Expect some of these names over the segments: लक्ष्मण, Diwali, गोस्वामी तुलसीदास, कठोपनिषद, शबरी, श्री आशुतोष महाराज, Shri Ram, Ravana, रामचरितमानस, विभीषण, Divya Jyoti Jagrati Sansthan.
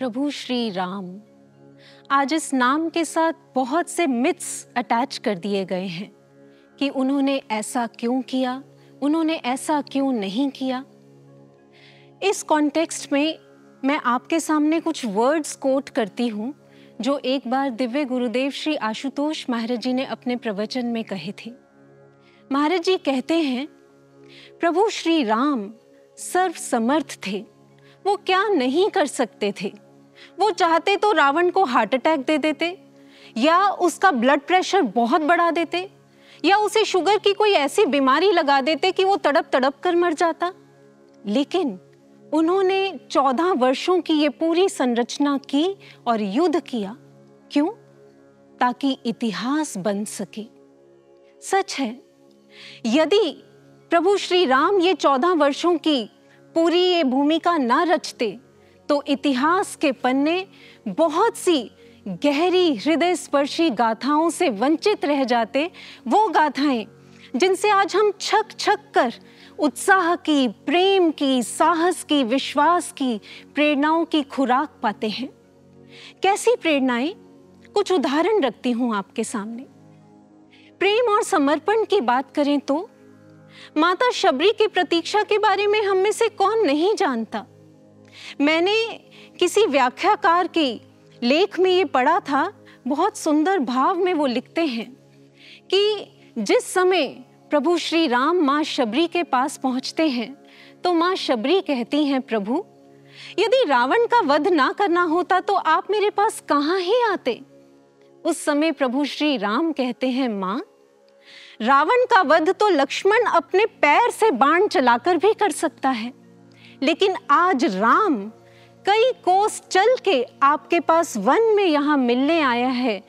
प्रभु श्री राम, आज इस नाम के साथ बहुत से मिथ्स अटैच कर दिए गए हैं कि उन्होंने ऐसा क्यों किया, उन्होंने ऐसा क्यों नहीं किया। इस कॉन्टेक्स्ट में मैं आपके सामने कुछ वर्ड्स कोट करती हूँ जो एक बार दिव्य गुरुदेव श्री आशुतोष महाराज जी ने अपने प्रवचन में कहे थे। महाराज जी कहते हैं, प्रभु श्री राम सर्वसमर्थ थे, वो क्या नहीं कर सकते थे। वो चाहते तो रावण को हार्ट अटैक दे देते, या उसका ब्लड प्रेशर बहुत बढ़ा देते, या उसे शुगर की कोई ऐसी बीमारी लगा देते कि वो तड़प तड़प कर मर जाता। लेकिन उन्होंने 14 वर्षों की ये पूरी संरचना की और युद्ध किया। क्यों? ताकि इतिहास बन सके। सच है, यदि प्रभु श्री राम ये 14 वर्षों की पूरी ये भूमिका ना रचते तो इतिहास के पन्ने बहुत सी गहरी हृदय स्पर्शी गाथाओं से वंचित रह जाते। वो गाथाएं जिनसे आज हम छक छक कर उत्साह की, प्रेम की, साहस की, विश्वास की प्रेरणाओं की खुराक पाते हैं। कैसी प्रेरणाएं? कुछ उदाहरण रखती हूँ आपके सामने। प्रेम और समर्पण की बात करें तो माता शबरी की प्रतीक्षा के बारे में हम में से कौन नहीं जानता। मैंने किसी व्याख्याकार के लेख में ये पढ़ा था, बहुत सुंदर भाव में वो लिखते हैं कि जिस समय प्रभु श्री राम माँ शबरी के पास पहुँचते हैं तो माँ शबरी कहती हैं, प्रभु यदि रावण का वध ना करना होता तो आप मेरे पास कहाँ ही आते। उस समय प्रभु श्री राम कहते हैं, माँ रावण का वध तो लक्ष्मण अपने पैर से बाण चलाकर भी कर सकता है, लेकिन आज राम कई कोस चल के आपके पास वन में यहाँ मिलने आया है,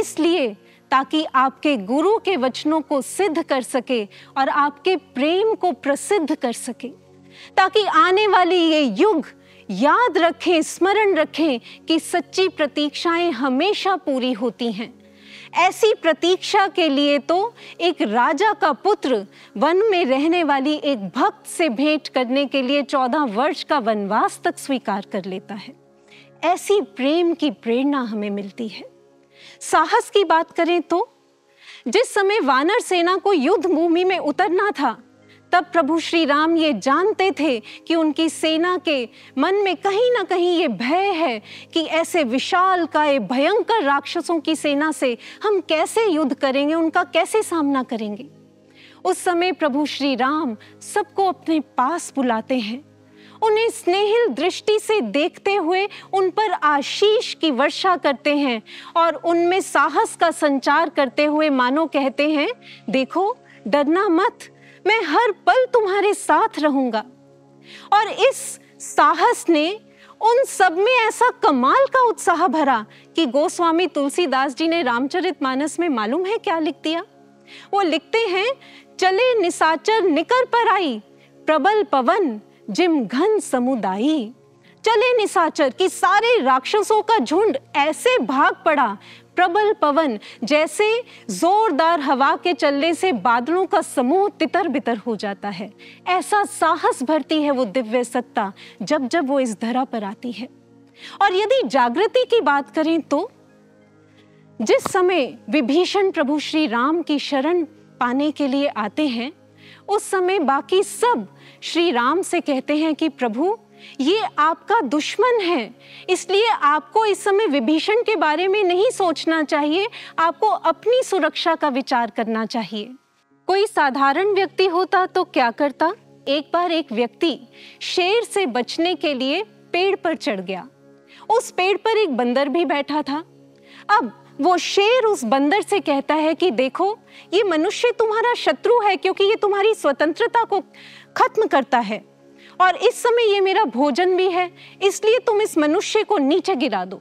इसलिए ताकि आपके गुरु के वचनों को सिद्ध कर सके और आपके प्रेम को प्रसिद्ध कर सके, ताकि आने वाली ये युग याद रखें, स्मरण रखें कि सच्ची प्रतीक्षाएं हमेशा पूरी होती हैं। ऐसी प्रतीक्षा के लिए तो एक राजा का पुत्र वन में रहने वाली एक भक्त से भेंट करने के लिए 14 वर्ष का वनवास तक स्वीकार कर लेता है। ऐसी प्रेम की प्रेरणा हमें मिलती है। साहस की बात करें तो जिस समय वानर सेना को युद्ध भूमि में उतरना था तब प्रभु श्री राम ये जानते थे कि उनकी सेना के मन में कहीं ना कहीं ये भय है कि ऐसे विशाल काय भयंकर राक्षसों की सेना से हम कैसे युद्ध करेंगे, उनका कैसे सामना करेंगे। उस समय प्रभु श्री राम सबको अपने पास बुलाते हैं, उन्हें स्नेहिल दृष्टि से देखते हुए उन पर आशीष की वर्षा करते हैं और उनमें साहस का संचार करते हुए मानो कहते हैं, देखो डरना मत, मैं हर पल तुम्हारे साथ रहूंगा। और इस साहस ने उन सब में ऐसा कमाल का उत्साह भरा कि गोस्वामी तुलसीदास जी ने रामचरितमानस में मालूम है क्या लिख दिया। वो लिखते हैं, चले निसाचर निकर पर आई, प्रबल पवन जिम घन समुदायी। चले निसाचर कि सारे राक्षसों का झुंड ऐसे भाग पड़ा, प्रबल पवन जैसे जोरदार हवा के चलने से बादलों का समूह तितर बितर हो जाता है। ऐसा साहस भरती है वो दिव्य सत्ता जब जब वो इस धरा पर आती है। और यदि जागृति की बात करें तो जिस समय विभीषण प्रभु श्री राम की शरण पाने के लिए आते हैं उस समय बाकी सब श्री राम से कहते हैं कि प्रभु ये आपका दुश्मन है, इसलिए आपको इस समय विभीषण के बारे में नहीं सोचना चाहिए, आपको अपनी सुरक्षा का विचार करना चाहिए। कोई साधारण व्यक्ति होता तो क्या करता? एक बार एक व्यक्ति शेर से बचने के लिए पेड़ पर चढ़ गया। उस पेड़ पर एक बंदर भी बैठा था। अब वो शेर उस बंदर से कहता है कि देखो ये मनुष्य तुम्हारा शत्रु है क्योंकि ये तुम्हारी स्वतंत्रता को खत्म करता है और इस समय ये मेरा भोजन भी है, इसलिए तुम इस मनुष्य को नीचे गिरा दो।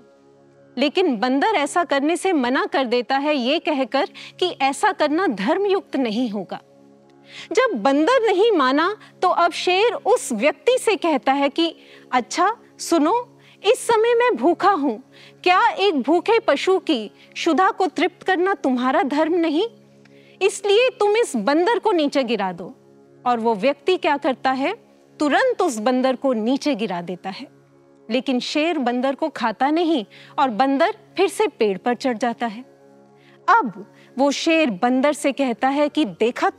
लेकिन बंदर ऐसा करने से मना कर देता है ये कहकर कि ऐसा करना धर्मयुक्त नहीं होगा। जब बंदर नहीं माना तो अब शेर उस व्यक्ति से कहता है कि अच्छा सुनो, इस समय मैं भूखा हूँ, क्या एक भूखे पशु की क्षुधा को तृप्त करना तुम्हारा धर्म नहीं? इसलिए तुम इस बंदर को नीचे गिरा दो। और वो व्यक्ति क्या करता है? तुरंत उस बंदर को नीचे गिरा देता है। लेकिन शेर बंदर को खाता नहीं और बंदर फिर से पेड़ पर चढ़ जाता है। अब वो शेर बंदर से कहता है कि देखा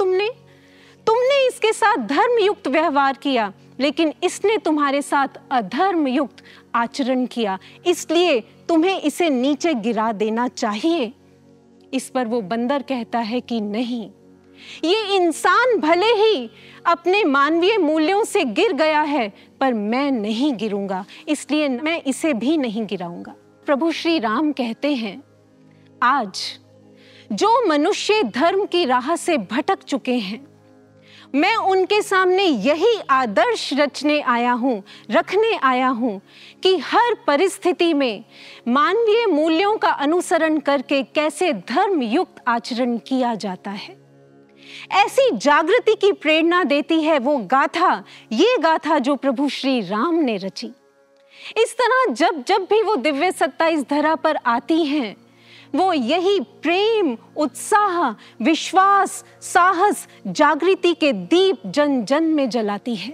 तुमने इसके साथ धर्मयुक्त व्यवहार किया, लेकिन इसने तुम्हारे साथ अधर्मयुक्त आचरण किया, इसलिए तुम्हें इसे नीचे गिरा देना चाहिए। इस पर वो बंदर कहता है कि नहीं, ये इंसान भले ही अपने मानवीय मूल्यों से गिर गया है, पर मैं नहीं गिरूंगा, इसलिए मैं इसे भी नहीं गिराऊंगा। प्रभु श्री राम कहते हैं, आज जो मनुष्य धर्म की राह से भटक चुके हैं, मैं उनके सामने यही आदर्श रखने आया हूँ कि हर परिस्थिति में मानवीय मूल्यों का अनुसरण करके कैसे धर्मयुक्त आचरण किया जाता है। ऐसी जागृति की प्रेरणा देती है वो गाथा, ये गाथा जो प्रभु श्री राम ने रची। इस तरह जब जब भी वो दिव्य सत्ता इस धरा पर आती हैं, वो यही प्रेम, उत्साह, विश्वास, साहस, जागृति के दीप जन जन में जलाती है।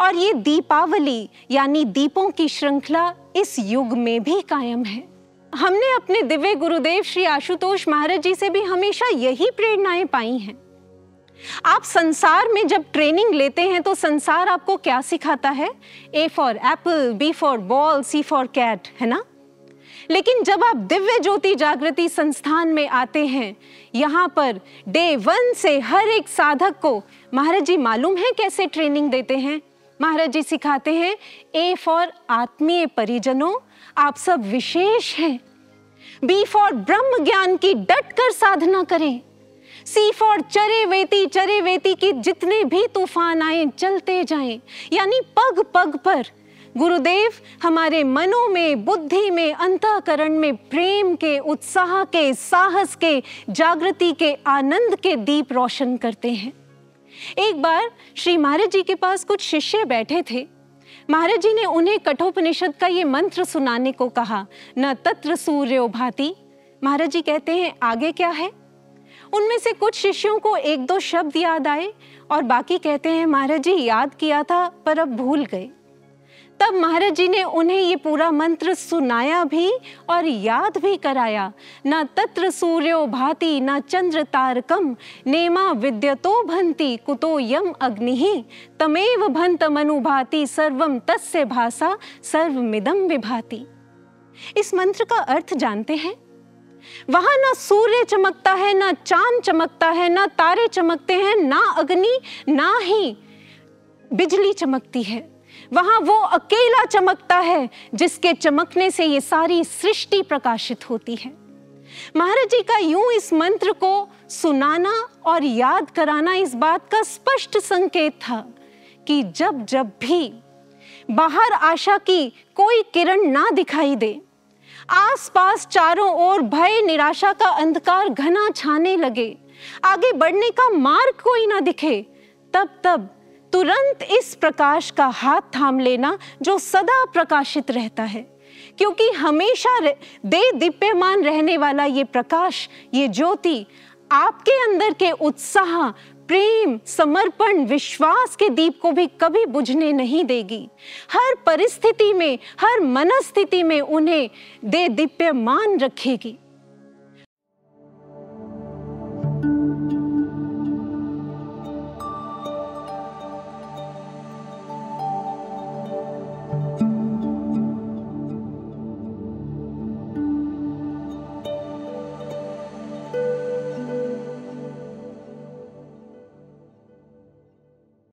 और ये दीपावली यानी दीपों की श्रृंखला इस युग में भी कायम है। हमने अपने दिव्य गुरुदेव श्री आशुतोष महाराज जी से भी हमेशा यही प्रेरणाएं पाई हैं। आप संसार में जब ट्रेनिंग लेते हैं तो संसार आपको क्या सिखाता है? A for apple, B for ball, C for cat, है ना? लेकिन जब आप दिव्य ज्योति जागृति संस्थान में आते हैं, यहाँ पर डे 1 से हर एक साधक को महाराज जी मालूम है कैसे ट्रेनिंग देते हैं। महाराज जी सिखाते हैं, ए फॉर आत्मीय परिजनों, आप सब विशेष हैं। बी फॉर ब्रह्म ज्ञान की डट कर साधना करें। सी फॉर चरे वेती की जितने भी तूफान आए चलते जाएं, यानी पग पग पर गुरुदेव हमारे मनों में, बुद्धि में, अंतःकरण में प्रेम के, उत्साह के, साहस के, जागृति के, आनंद के दीप रोशन करते हैं। एक बार श्री महाराज जी के पास कुछ शिष्य बैठे थे। महाराज जी ने उन्हें कठोपनिषद का ये मंत्र सुनाने को कहा, न तत्र सूर्यो भाति। महाराज जी कहते हैं, आगे क्या है? उनमें से कुछ शिष्यों को 1-2 शब्द याद आए और बाकी कहते हैं, महाराज जी याद किया था पर अब भूल गए। तब महाराज जी ने उन्हें ये पूरा मंत्र सुनाया भी और याद भी कराया। न तत्र सूर्यो भाति न चंद्र तारकम नेमा विद्यतो भंति कुतो यम अग्निहि तमेव भंतमनु भाति सर्वम तस्य भासा सर्वमिदं विभाति। इस मंत्र का अर्थ जानते हैं? वहां ना सूर्य चमकता है, ना चांद चमकता है, ना तारे चमकते हैं, ना अग्नि, ना ही बिजली चमकती है। वहां वो अकेला चमकता है जिसके चमकने से ये सारी सृष्टि प्रकाशित होती है। महाराज जी का यूं इस मंत्र को सुनाना और याद कराना इस बात का स्पष्ट संकेत था कि जब जब भी बाहर आशा की कोई किरण ना दिखाई दे, आसपास चारों ओर भय निराशा का अंधकार घना छाने लगे, आगे बढ़ने का मार्ग कोई ना दिखे, तब तुरंत इस प्रकाश का हाथ थाम लेना जो सदा प्रकाशित रहता है, क्योंकि हमेशा दीप्यमान रहने वाला ये प्रकाश, ये ज्योति आपके अंदर के उत्साह, प्रेम, समर्पण, विश्वास के दीप को भी कभी बुझने नहीं देगी। हर परिस्थिति में, हर मनस्थिति में उन्हें दीप्यमान रखेगी।